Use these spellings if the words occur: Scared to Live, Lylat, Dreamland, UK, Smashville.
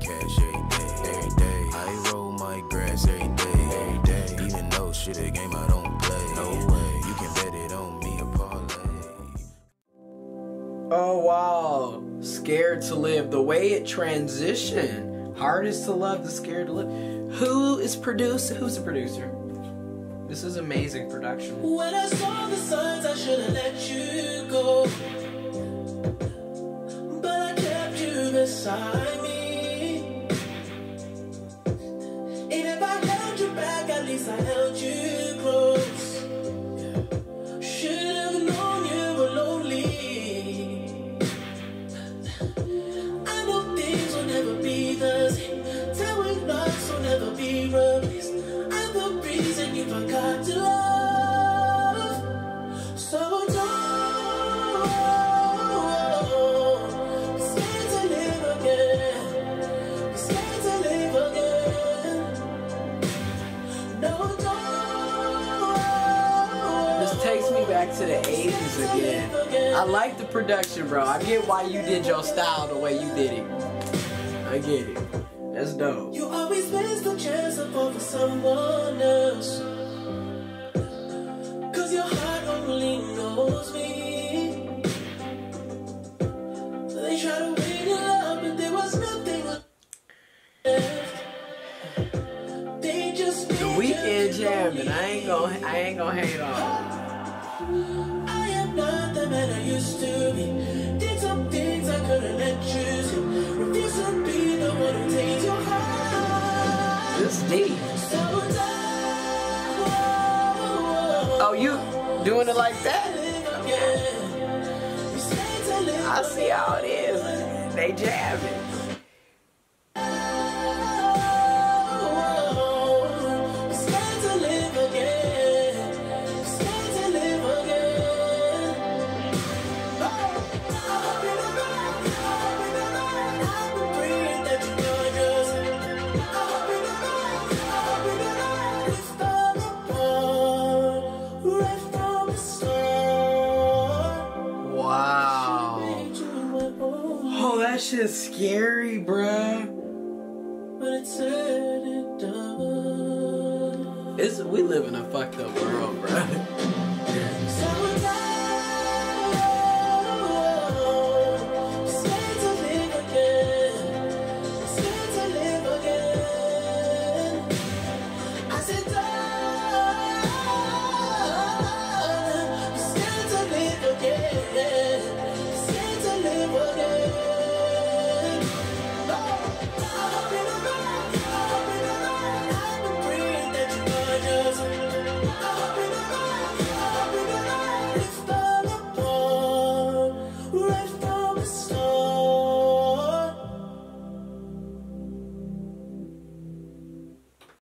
cash every day, I roll my grass every day, even though shit a game I don't play, no way, you can bet it on me a parlay. Oh wow, Scared to Live, the way it transitioned, hardest to love the Scared to Live. Who's the producer? This is amazing production. When I saw the signs, I should have let you go, but I kept you beside me. And if I held you back, at least I held you close. Should have known you were lonely. I know things will never be the same. Telling lies will never be replaced. I'm the reason you forgot to love. So don't be scared to live again. Be scared to live again. No, don't. This takes me back to the 80s again. I like the production, bro. I get why you did your style the way you did it. I get it. That's dope. You always miss the chance to fall for someone else, cause your heart only knows me. They try to win your love, but there was nothing left. They just the weekend jamming. I ain't gonna hate on. I am not the man I used to be. Did some things I couldn't let you see. Refuse to be the one who takes your heart. This is deep. Oh, you doing it like that? Okay. I see how it is. They jamming. That shit's scary, bruh. But it's we live in a fucked up world, bruh.